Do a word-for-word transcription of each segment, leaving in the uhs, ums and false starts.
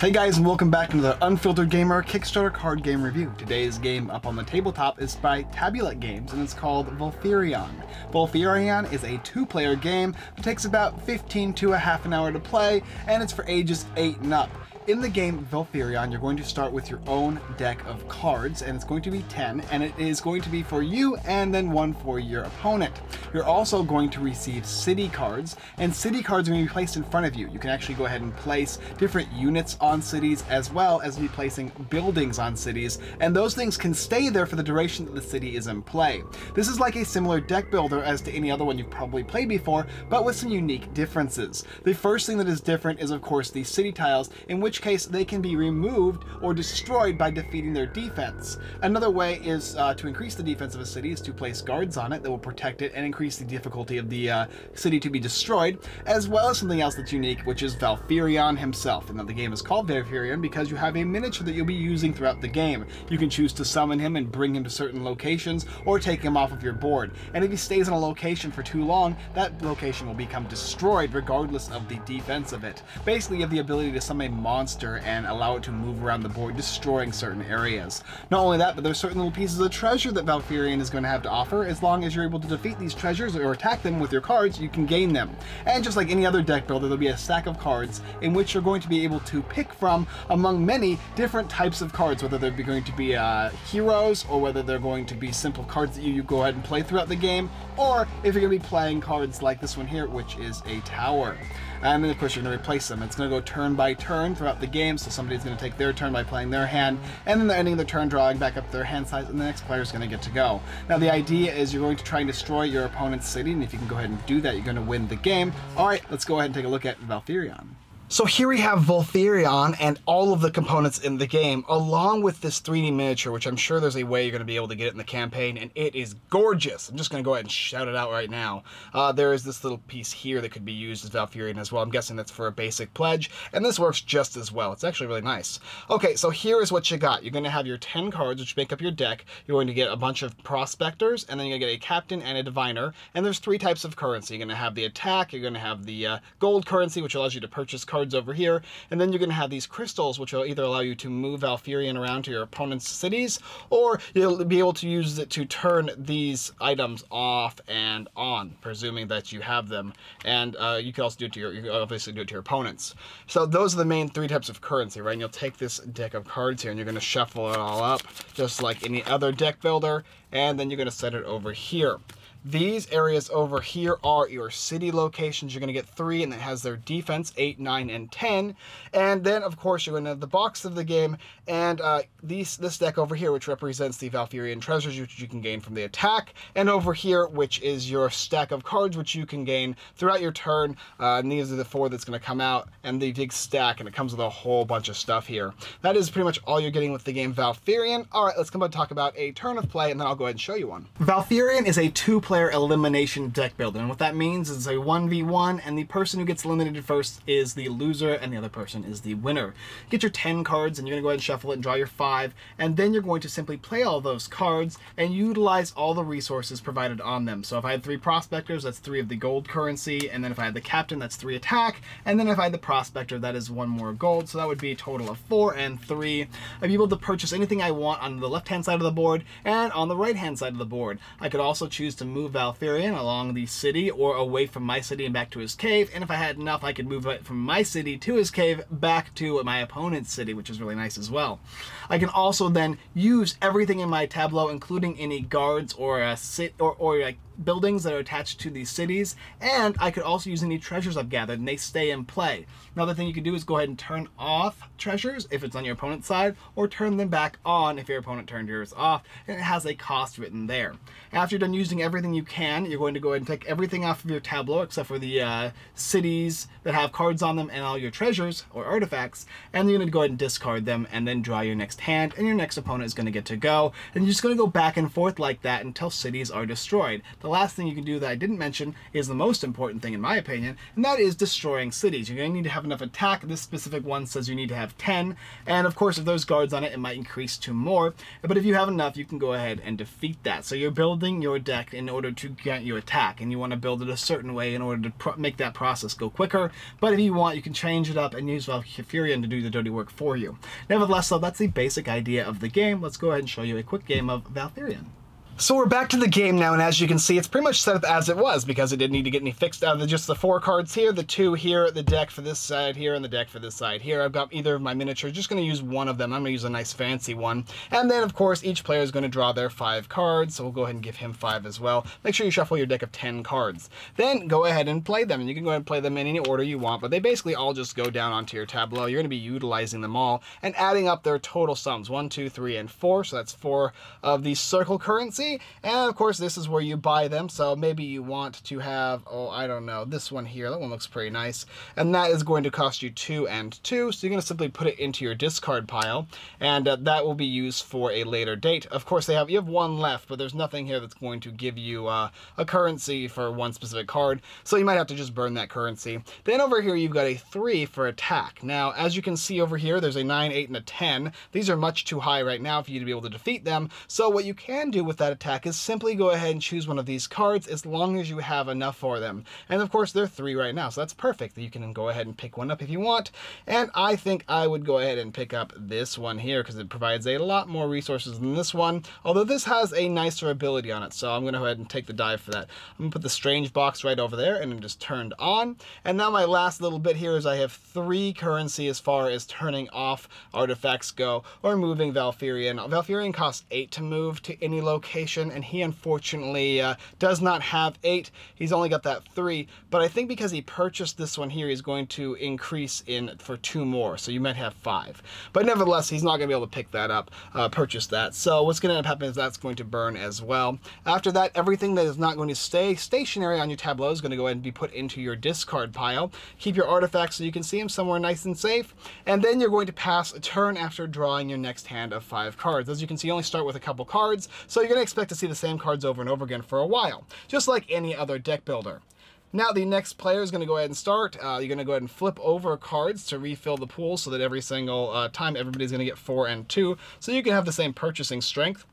Hey guys, and welcome back to another Unfiltered Gamer Kickstarter card game review. Today's game up on the tabletop is by Tabula Games, and it's called Volfyirion. Volfyirion is a two-player game that takes about fifteen to a half an hour to play, and it's for ages eight and up. In the game Volfyirion, you're going to start with your own deck of cards, and it's going to be ten, and it is going to be for you and then one for your opponent. You're also going to receive city cards, and city cards are going to be placed in front of you. You can actually go ahead and place different units on cities as well as be placing buildings on cities, and those things can stay there for the duration that the city is in play. This is like a similar deck builder as to any other one you've probably played before, but with some unique differences. The first thing that is different is, of course, the city tiles, in which In which case they can be removed or destroyed by defeating their defense. Another way is uh, to increase the defense of a city is to place guards on it that will protect it and increase the difficulty of the uh, city to be destroyed, as well as something else that's unique, which is Volfyirion himself. And now the game is called Volfyirion because you have a miniature that you'll be using throughout the game. You can choose to summon him and bring him to certain locations or take him off of your board. And if he stays in a location for too long, that location will become destroyed regardless of the defense of it. Basically, you have the ability to summon a monster monster and allow it to move around the board, destroying certain areas. Not only that, but there's certain little pieces of treasure that Volfyirion is going to have to offer. As long as you're able to defeat these treasures or attack them with your cards, you can gain them. And just like any other deck builder, there'll be a stack of cards in which you're going to be able to pick from among many different types of cards, whether they're going to be uh, heroes or whether they're going to be simple cards that you, you go ahead and play throughout the game, or if you're going to be playing cards like this one here, which is a tower. And then of course you're going to replace them. It's going to go turn by turn throughout the game, so somebody's going to take their turn by playing their hand, and then they're ending their turn drawing back up their hand size, and the next player is going to get to go. Now the idea is you're going to try and destroy your opponent's city, and if you can go ahead and do that, you're going to win the game. Alright, let's go ahead and take a look at Volfyirion. So here we have Volfyirion and all of the components in the game, along with this three D miniature, which I'm sure there's a way you're going to be able to get it in the campaign, and it is gorgeous. I'm just going to go ahead and shout it out right now. Uh, there is this little piece here that could be used as Volfyirion as well. I'm guessing that's for a basic pledge, and this works just as well. It's actually really nice. Okay, so here is what you got. You're going to have your ten cards, which make up your deck. You're going to get a bunch of prospectors, and then you're going to get a captain and a diviner, and there's three types of currency. You're going to have the attack, you're going to have the uh, gold currency, which allows you to purchase cards over here, and then you're going to have these crystals, which will either allow you to move Volfyirion around to your opponent's cities, or you'll be able to use it to turn these items off and on, presuming that you have them. And uh, you can also do it to your, you can obviously do it to your opponents. So those are the main three types of currency, right? And you'll take this deck of cards here, and you're going to shuffle it all up, just like any other deck builder, and then you're going to set it over here. These areas over here are your city locations. You're going to get three, and it has their defense, eight, nine, and ten. And then, of course, you're going to have the box of the game, and uh, these, this deck over here, which represents the Volfyirion treasures, which you can gain from the attack, and over here, which is your stack of cards, which you can gain throughout your turn. Uh, and these are the four that's going to come out, and the big stack, and it comes with a whole bunch of stuff here. That is pretty much all you're getting with the game Volfyirion. All right, let's come and talk about a turn of play, and then I'll go ahead and show you one. Volfyirion is a two-player player elimination deck builder, and what that means is a one v one, and the person who gets eliminated first is the loser and the other person is the winner. Get your ten cards, and you're going to go ahead and shuffle it and draw your five, and then you're going to simply play all those cards and utilize all the resources provided on them. So if I had three prospectors, that's three of the gold currency, and then if I had the captain, that's three attack, and then if I had the prospector, that is one more gold, so that would be a total of four and three. I'd be able to purchase anything I want on the left-hand side of the board and on the right-hand side of the board. I could also choose to move move Volfyirion along the city or away from my city and back to his cave, and if I had enough, I could move it from my city to his cave back to my opponent's city, which is really nice as well. I can also then use everything in my tableau, including any guards or a sit or, or like buildings that are attached to these cities, and I could also use any treasures I've gathered, and they stay in play. Another thing you can do is go ahead and turn off treasures if it's on your opponent's side, or turn them back on if your opponent turned yours off, and it has a cost written there. After you're done using everything you can, you're going to go ahead and take everything off of your tableau except for the uh, cities that have cards on them and all your treasures or artifacts, and you're going to go ahead and discard them and then draw your next hand, and your next opponent is going to get to go, and you're just going to go back and forth like that until cities are destroyed. The The last thing you can do that I didn't mention is the most important thing in my opinion, and that is destroying cities. You're going to need to have enough attack. This specific one says you need to have ten, and of course if there's guards on it, it might increase to more, but if you have enough, you can go ahead and defeat that. So you're building your deck in order order to get your attack, and you want to build it a certain way in order to pro make that process go quicker. But if you want, you can change it up and use Volfyirion to do the dirty work for you. Nevertheless, though, that's the basic idea of the game. Let's go ahead and show you a quick game of Volfyirion. So we're back to the game now, and as you can see, it's pretty much set up as it was because it didn't need to get any fixed. Out of just the four cards here, the two here, the deck for this side here, and the deck for this side here. I've got either of my miniatures. Just going to use one of them. I'm going to use a nice fancy one. And then, of course, each player is going to draw their five cards, so we'll go ahead and give him five as well. Make sure you shuffle your deck of ten cards. Then go ahead and play them, and you can go ahead and play them in any order you want, but they basically all just go down onto your tableau. You're going to be utilizing them all and adding up their total sums, one, two, three, and four, so that's four of the circle currency. And of course, this is where you buy them. So maybe you want to have, oh, I don't know, this one here. That one looks pretty nice. And that is going to cost you two and two. So you're going to simply put it into your discard pile. And uh, that will be used for a later date. Of course, they have you have one left, but there's nothing here that's going to give you uh, a currency for one specific card. So you might have to just burn that currency. Then over here, you've got a three for attack. Now, as you can see over here, there's a nine, eight, and a ten. These are much too high right now for you to be able to defeat them. So what you can do with that attack is simply go ahead and choose one of these cards as long as you have enough for them. And of course, they're three right now, so that's perfect. You can go ahead and pick one up if you want. And I think I would go ahead and pick up this one here because it provides a lot more resources than this one, although this has a nicer ability on it, so I'm going to go ahead and take the dive for that. I'm going to put the strange box right over there, and I'm just turned on. And now my last little bit here is I have three currency as far as turning off artifacts go or moving Volfyirion. Volfyirion costs eight to move to any location, and he unfortunately uh, does not have eight. He's only got that three, but I think because he purchased this one here, he's going to increase in for two more, so you might have five. But nevertheless, he's not going to be able to pick that up, uh, purchase that. So what's going to end up happening is that's going to burn as well. After that, everything that is not going to stay stationary on your tableau is going to go ahead and be put into your discard pile. Keep your artifacts so you can see them somewhere nice and safe, and then you're going to pass a turn after drawing your next hand of five cards. As you can see, you only start with a couple cards, so you're going to expect to see the same cards over and over again for a while, just like any other deck builder. Now the next player is going to go ahead and start. Uh, you're going to go ahead and flip over cards to refill the pool so that every single uh, time everybody's going to get four and two, so you can have the same purchasing strength.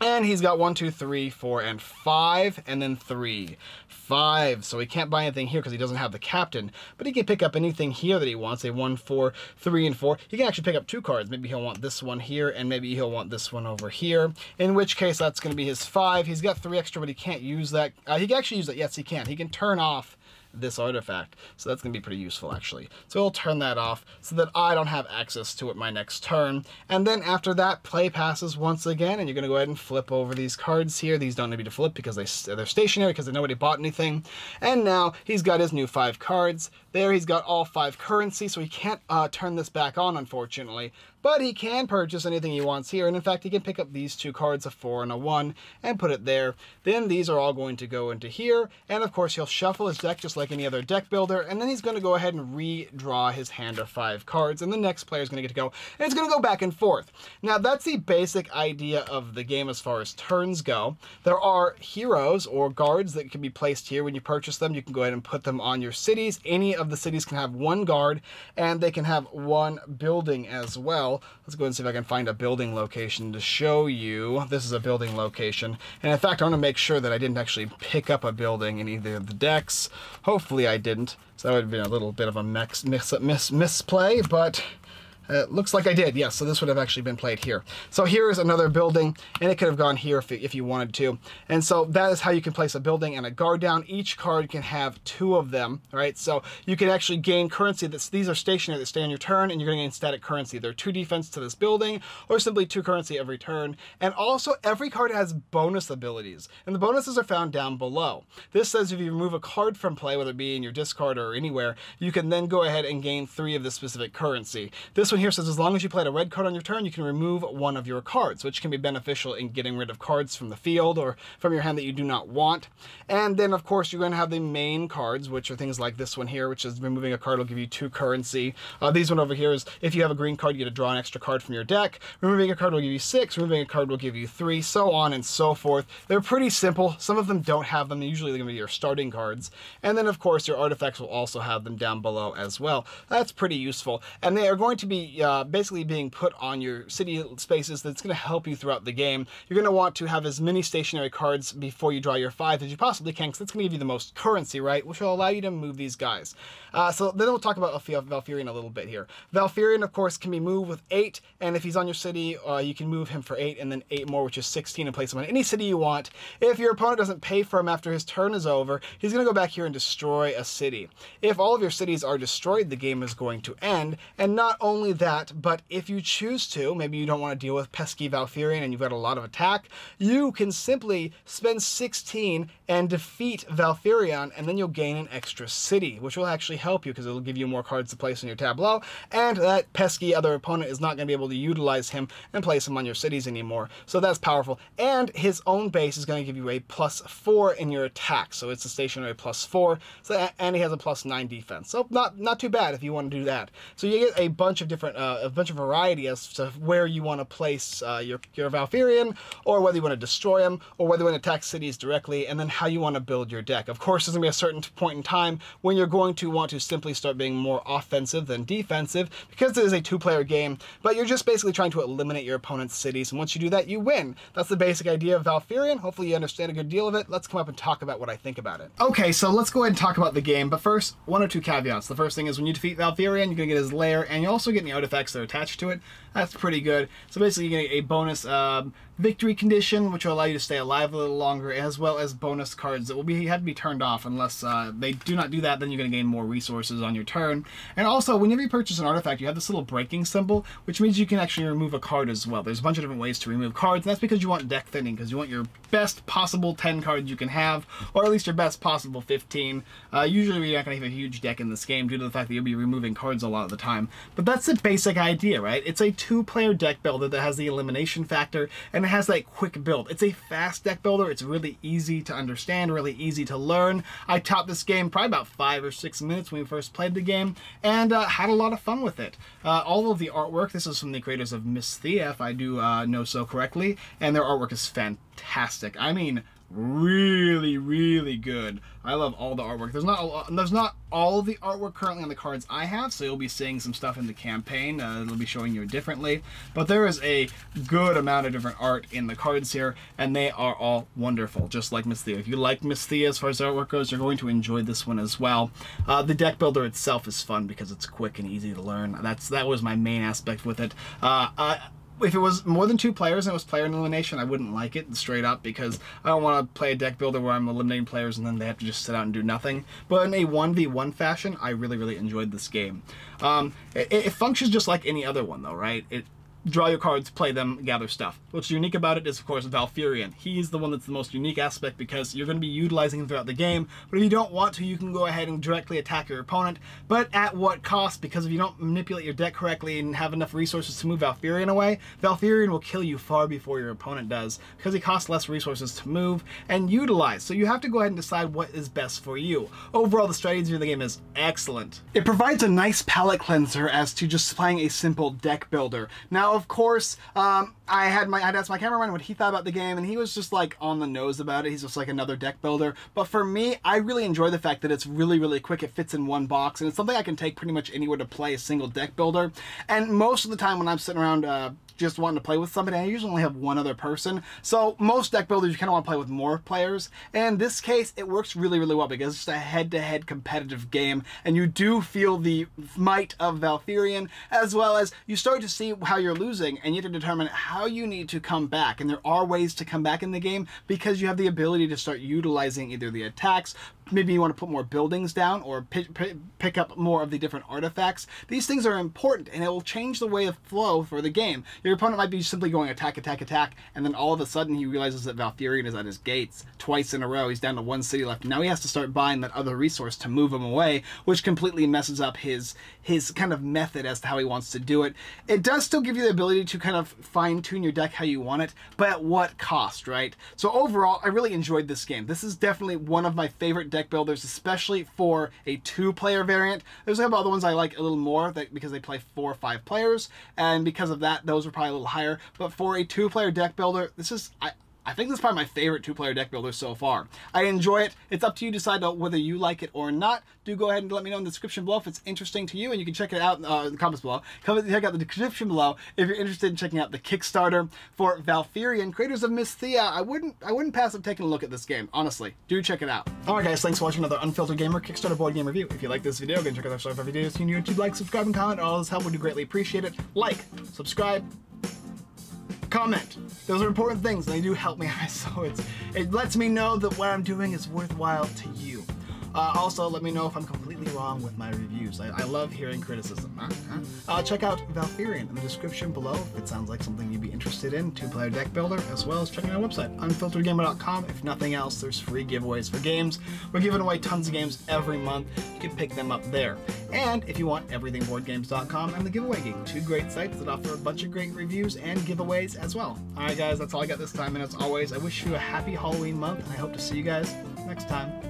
And he's got one, two, three, four, and five, and then three. Five. So he can't buy anything here because he doesn't have the captain, but he can pick up anything here that he wants, a one, four, three, and four. He can actually pick up two cards. Maybe he'll want this one here, and maybe he'll want this one over here, in which case that's going to be his five. He's got three extra, but he can't use that. Uh, he can actually use that. Yes, he can. He can turn off this artifact, so that's going to be pretty useful actually. So we'll turn that off so that I don't have access to it my next turn. And then after that, play passes once again, and you're going to go ahead and flip over these cards here. These don't need to be flipped because they, they're stationary because nobody bought anything. And now he's got his new five cards. There he's got all five currency, so he can't uh, turn this back on, unfortunately. But he can purchase anything he wants here, and in fact, he can pick up these two cards, a four and a one, and put it there. Then these are all going to go into here, and of course, he'll shuffle his deck just like any other deck builder, and then he's going to go ahead and redraw his hand of five cards, and the next player is going to get to go, and it's going to go back and forth. Now, that's the basic idea of the game as far as turns go. There are heroes or guards that can be placed here. When you purchase them, you can go ahead and put them on your cities. Any of the cities can have one guard, and they can have one building as well. Let's go ahead and see if I can find a building location to show you. This is a building location. And in fact, I want to make sure that I didn't actually pick up a building in either of the decks. Hopefully I didn't. So that would have been a little bit of a mix, miss, miss, misplay, but it uh, looks like I did. Yes, so this would have actually been played here. So here is another building, and it could have gone here if, if you wanted to. And so that is how you can place a building and a guard down. Each card can have two of them, right? So you can actually gain currency. That's, these are stationary that stay on your turn, and you're going to gain static currency. There are two defense to this building, or simply two currency every turn. And also, every card has bonus abilities, and the bonuses are found down below. This says if you remove a card from play, whether it be in your discard or anywhere, you can then go ahead and gain three of this specific currency. This one here says as long as you played a red card on your turn, you can remove one of your cards, which can be beneficial in getting rid of cards from the field or from your hand that you do not want. And then of course you're going to have the main cards, which are things like this one here, which is removing a card will give you two currency. Uh, these one over here is if you have a green card, you get to draw an extra card from your deck. Removing a card will give you six, removing a card will give you three, so on and so forth. They're pretty simple. Some of them don't have them. Usually they're going to be your starting cards. And then of course your artifacts will also have them down below as well. That's pretty useful. And they are going to be be uh, basically being put on your city spaces that's going to help you throughout the game. You're going to want to have as many stationary cards before you draw your five as you possibly can, because that's going to give you the most currency, right? Which will allow you to move these guys. Uh, so then we'll talk about Volfyirion a little bit here. Volfyirion, of course, can be moved with eight, and if he's on your city, uh, you can move him for eight and then eight more, which is sixteen, and place him on any city you want. If your opponent doesn't pay for him after his turn is over, he's going to go back here and destroy a city. If all of your cities are destroyed, the game is going to end. And not only that, but if you choose to, maybe you don't want to deal with pesky Volfyirion and you've got a lot of attack, you can simply spend sixteen and defeat Volfyirion, and then you'll gain an extra city, which will actually help you because it'll give you more cards to place on your tableau, and that pesky other opponent is not going to be able to utilize him and place him on your cities anymore. So that's powerful. And his own base is going to give you a plus four in your attack, so it's a stationary plus four, so, and he has a plus nine defense, so not not too bad if you want to do that. So you get a bunch of different, uh, a bunch of variety as to where you want to place uh, your, your Volfyirion, or whether you want to destroy him, or whether you want to attack cities directly, and then how you want to build your deck. Of course, there's going to be a certain point in time when you're going to want to simply start being more offensive than defensive, because it is a two-player game, but you're just basically trying to eliminate your opponent's cities, and once you do that, you win. That's the basic idea of Volfyirion. Hopefully you understand a good deal of it. Let's come up and talk about what I think about it. Okay, so let's go ahead and talk about the game, but first, one or two caveats. The first thing is when you defeat Volfyirion, you're going to get his lair, and you also get the artifacts that are attached to it. That's pretty good. So basically, you're going to get a bonus um, victory condition, which will allow you to stay alive a little longer, as well as bonus cards that will be have to be turned off unless uh, they do not do that. Then you're going to gain more resources on your turn. And also, whenever you purchase an artifact, you have this little breaking symbol, which means you can actually remove a card as well. There's a bunch of different ways to remove cards, and that's because you want deck thinning, because you want your best possible ten cards you can have, or at least your best possible fifteen. Uh, usually, you're not going to have a huge deck in this game due to the fact that you'll be removing cards a lot of the time. But that's the basic idea, right? It's a two-player deck builder that has the elimination factor, and it has that quick build. It's a fast deck builder. It's really easy to understand, really easy to learn. I taught this game probably about five or six minutes when we first played the game, and uh, had a lot of fun with it. Uh, all of the artwork, this is from the creators of Mysthea, if I do uh, know so correctly, and their artwork is fantastic. I mean, really, really good. I love all the artwork. There's not a, there's not all of the artwork currently on the cards I have, so you'll be seeing some stuff in the campaign uh, that'll be showing you differently. But there is a good amount of different art in the cards here, and they are all wonderful, just like Mysthea. If you like Mysthea as far as artwork goes, you're going to enjoy this one as well. Uh, the deck builder itself is fun because it's quick and easy to learn. That's that was my main aspect with it. Uh, I, If it was more than two players and it was player elimination, I wouldn't like it straight up, because I don't want to play a deck builder where I'm eliminating players and then they have to just sit out and do nothing. But in a one v one fashion, I really, really enjoyed this game. Um, it, it functions just like any other one, though, right? It, draw your cards, play them, gather stuff. What's unique about it is, of course, Volfyirion. He's the one that's the most unique aspect, because you're going to be utilizing him throughout the game, but if you don't want to, you can go ahead and directly attack your opponent, but at what cost? Because if you don't manipulate your deck correctly and have enough resources to move Volfyirion away, Volfyirion will kill you far before your opponent does, because he costs less resources to move and utilize, so you have to go ahead and decide what is best for you. Overall, the strategy of the game is excellent. It provides a nice palate cleanser as to just playing a simple deck builder. Now, of course, um, I had my, I'd asked my cameraman what he thought about the game, and he was just like on the nose about it. He's just like another deck builder. But for me, I really enjoy the fact that it's really, really quick. It fits in one box, and it's something I can take pretty much anywhere to play a single deck builder. And most of the time when I'm sitting around uh, just wanting to play with somebody, I usually only have one other person. So most deck builders, you kind of want to play with more players. And in this case, it works really, really well, because it's just a head-to-head competitive game, and you do feel the might of Volfyirion, as well as you start to see how you're losing, and you have to determine how you need to come back. And there are ways to come back in the game, because you have the ability to start utilizing either the attacks, maybe you want to put more buildings down, or pick, pick up more of the different artifacts. These things are important, and it will change the way of flow for the game. Your opponent might be simply going attack, attack, attack, and then all of a sudden he realizes that Volfyirion is at his gates twice in a row. He's down to one city left. Now he has to start buying that other resource to move him away, which completely messes up his, his kind of method as to how he wants to do it. It does still give you the ability to kind of fine-tune your deck how you want it, but at what cost, right? So overall, I really enjoyed this game. This is definitely one of my favorite deck builders, especially for a two-player variant. There's a couple other ones I like a little more, that, because they play four or five players, and because of that, those are probably a little higher. But for a two-player deck builder, this is... I, I think this is probably my favorite two-player deck builder so far. I enjoy it. It's up to you to decide whether you like it or not. Do go ahead and let me know in the description below if it's interesting to you, and you can check it out uh, in the comments below. Come check out the description below if you're interested in checking out the Kickstarter for Volfyirion, creators of Mysthea. I wouldn't, I wouldn't pass up taking a look at this game. Honestly, do check it out. All right, guys, thanks for watching another Unfiltered Gamer Kickstarter board game review. If you like this video, go and check out our stuff every day. If you need to like, subscribe, and comment. All this help would do greatly appreciate it. Like, subscribe, comment. Those are important things, and they do help me. So it's, it lets me know that what I'm doing is worthwhile to you. Uh, also, let me know if I'm completely wrong with my reviews. I, I love hearing criticism. Uh, check out Volfyirion in the description below if it sounds like something you'd be interested in. Two-player deck builder, as well as checking our website, unfiltered gamer dot com. If nothing else, there's free giveaways for games. We're giving away tons of games every month. You can pick them up there. And if you want, everything board games dot com and The Giveaway Geek, two great sites that offer a bunch of great reviews and giveaways as well. All right, guys, that's all I got this time. And as always, I wish you a happy Halloween month, and I hope to see you guys next time.